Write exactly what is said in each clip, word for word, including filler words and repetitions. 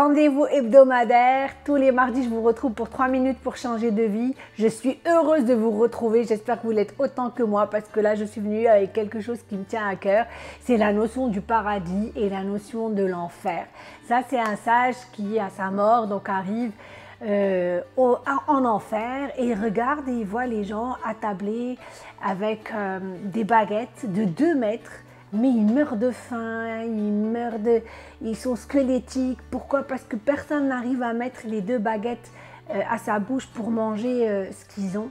Rendez-vous hebdomadaire. Tous les mardis, je vous retrouve pour trois minutes pour changer de vie. Je suis heureuse de vous retrouver. J'espère que vous l'êtes autant que moi parce que là, je suis venue avec quelque chose qui me tient à cœur. C'est la notion du paradis et la notion de l'enfer. Ça, c'est un sage qui, à sa mort, donc arrive Euh, au, en enfer et il regarde et il voit les gens attablés avec euh, des baguettes de deux mètres, mais ils meurent de faim, ils meurent de... ils sont squelettiques. Pourquoi? Parce que personne n'arrive à mettre les deux baguettes euh, à sa bouche pour manger euh, ce qu'ils ont,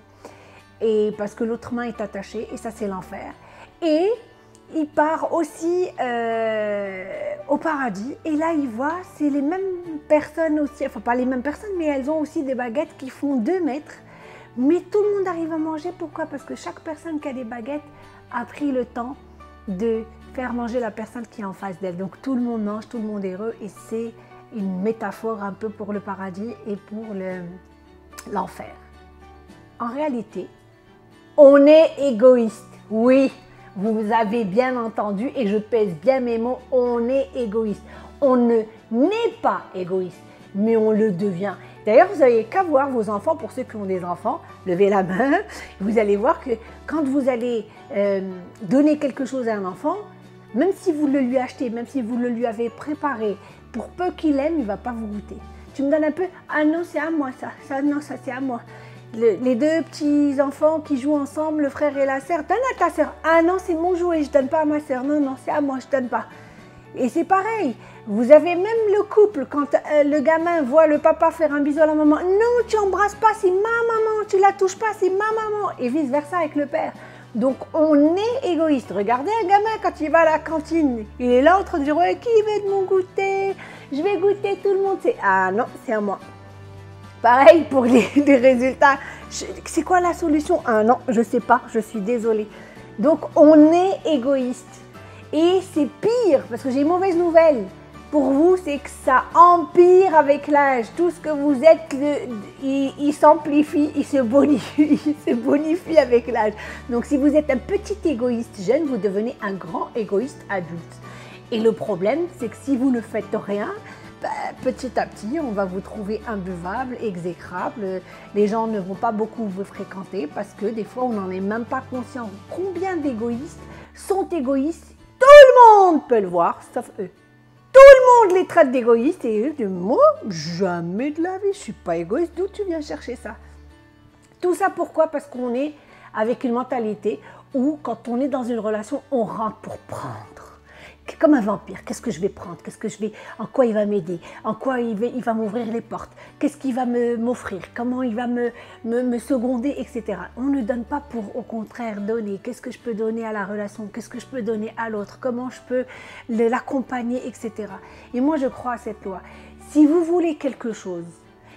et parce que l'autre main est attachée, et ça c'est l'enfer. Et il part aussi euh, au paradis et là il voit, c'est les mêmes personnes aussi, enfin pas les mêmes personnes, mais elles ont aussi des baguettes qui font deux mètres, mais tout le monde arrive à manger. Pourquoi? Parce que chaque personne qui a des baguettes a pris le temps de faire manger la personne qui est en face d'elle, donc tout le monde mange, tout le monde est heureux, et c'est une métaphore un peu pour le paradis et pour le, l'enfer. En réalité, on est égoïste, oui. Vous avez bien entendu, et je pèse bien mes mots, on est égoïste. On ne n'est pas égoïste, mais on le devient. D'ailleurs, vous n'avez qu'à voir vos enfants, pour ceux qui ont des enfants, levez la main, vous allez voir que quand vous allez euh, donner quelque chose à un enfant, même si vous le lui achetez, même si vous le lui avez préparé, pour peu qu'il aime, il ne va pas vous goûter. Tu me donnes un peu, ah non, c'est à moi ça, ça non, ça c'est à moi. Le, les deux petits enfants qui jouent ensemble, le frère et la sœur, donne à ta sœur. Ah non, c'est mon jouet, je donne pas à ma sœur. Non, non, c'est à moi, je donne pas. Et c'est pareil, vous avez même le couple, quand euh, le gamin voit le papa faire un bisou à la maman, non, tu embrasses pas, c'est ma maman, tu la touches pas, c'est ma maman, et vice versa avec le père. Donc on est égoïste. Regardez un gamin quand il va à la cantine, il est là en train de dire, ouais, qui veut de mon goûter? Je vais goûter tout le monde. C'est ah non, c'est à moi. Pareil pour les, les résultats. C'est quoi la solution? Ah non, je sais pas, je suis désolée. Donc on est égoïste. Et c'est pire, parce que j'ai une mauvaise nouvelle pour vous, c'est que ça empire avec l'âge. Tout ce que vous êtes, le, il, il s'amplifie, il se bonifie, il se bonifie avec l'âge. Donc si vous êtes un petit égoïste jeune, vous devenez un grand égoïste adulte. Et le problème, c'est que si vous ne faites rien, ben, petit à petit, on va vous trouver imbuvable, exécrable. Les gens ne vont pas beaucoup vous fréquenter parce que des fois, on n'en est même pas conscient. Combien d'égoïstes sont égoïstes? Tout le monde peut le voir, sauf eux. Tout le monde les traite d'égoïstes et eux disent « Moi, jamais de la vie, je ne suis pas égoïste. D'où tu viens chercher ça ?» Tout ça pourquoi? Parce qu'on est avec une mentalité où quand on est dans une relation, on rentre pour prendre. Comme un vampire, qu'est-ce que je vais prendre? Qu'est-ce que je vais? En quoi il va m'aider? En quoi il va, il va m'ouvrir les portes? Qu'est-ce qu'il va m'offrir? Comment il va me, me, me seconder, et cetera. On ne donne pas pour, au contraire, donner. Qu'est-ce que je peux donner à la relation? Qu'est-ce que je peux donner à l'autre? Comment je peux l'accompagner, et cetera. Et moi, je crois à cette loi. Si vous voulez quelque chose,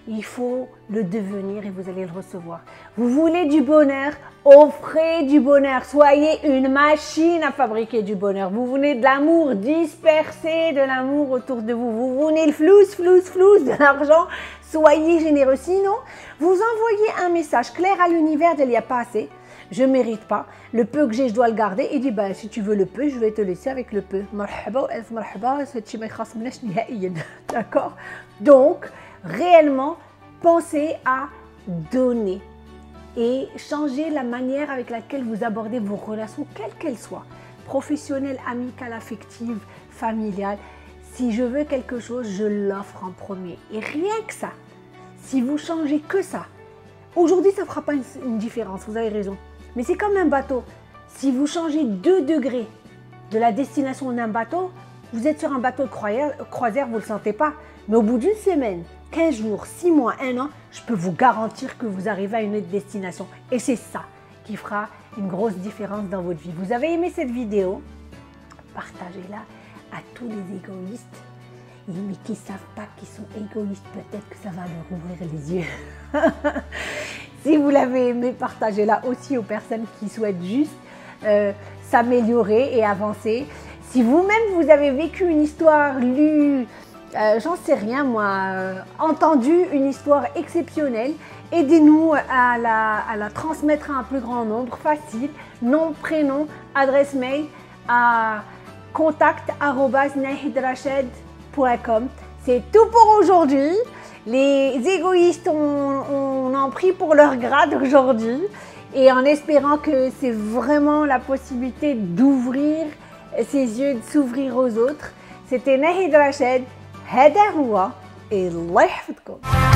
il faut le devenir et vous allez le recevoir. Vous voulez du bonheur? Offrez du bonheur. Soyez une machine à fabriquer du bonheur. Vous voulez de l'amour? Dispersez de l'amour autour de vous. Vous voulez le flouze, flouze, flouze de l'argent? Soyez généreux. Sinon, vous envoyez un message clair à l'univers de « il n'y a pas assez ». Je ne mérite pas, le peu que j'ai, je dois le garder. Et dit, bah, si tu veux le peu, je vais te laisser avec le peu. D'accord? Donc, réellement, pensez à donner et changez la manière avec laquelle vous abordez vos relations, quelles qu'elles soient, professionnelles, amicales, affectives, familiales. Si je veux quelque chose, je l'offre en premier. Et rien que ça, si vous changez que ça, aujourd'hui, ça ne fera pas une, une différence, vous avez raison. Mais c'est comme un bateau. Si vous changez deux degrés de la destination d'un bateau, vous êtes sur un bateau de croisière, vous ne le sentez pas. Mais au bout d'une semaine, quinze jours, six mois, un an, je peux vous garantir que vous arrivez à une autre destination. Et c'est ça qui fera une grosse différence dans votre vie. Vous avez aimé cette vidéo? Partagez-la à tous les égoïstes. Mais qui ne savent pas qu'ils sont égoïstes, peut-être que ça va leur ouvrir les yeux. Si vous l'avez aimé, partagez-la aussi aux personnes qui souhaitent juste euh, s'améliorer et avancer. Si vous-même, vous avez vécu une histoire, lu, euh, j'en sais rien moi, euh, entendu une histoire exceptionnelle, aidez-nous à la, à la transmettre à un plus grand nombre, facile, nom, prénom, adresse mail à contact arobase nahed rachad point com. C'est tout pour aujourd'hui. Les égoïstes ont, ont en pris pour leur grade aujourd'hui, et en espérant que c'est vraiment la possibilité d'ouvrir ses yeux, de s'ouvrir aux autres. C'était Nahed Rachad, Hada Houa et Allah Yahfidkoum.